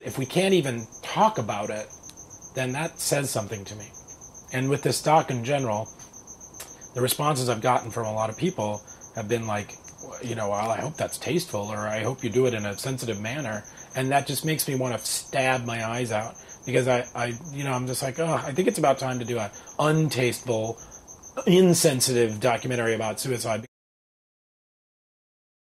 If we can't even talk about it, then that says something to me. And with this doc in general, the responses I've gotten from a lot of people have been like, you know, well, I hope that's tasteful, or I hope you do it in a sensitive manner. And that just makes me want to stab my eyes out, because I'm just like, oh, I think it's about time to do an untasteful, insensitive documentary about suicide.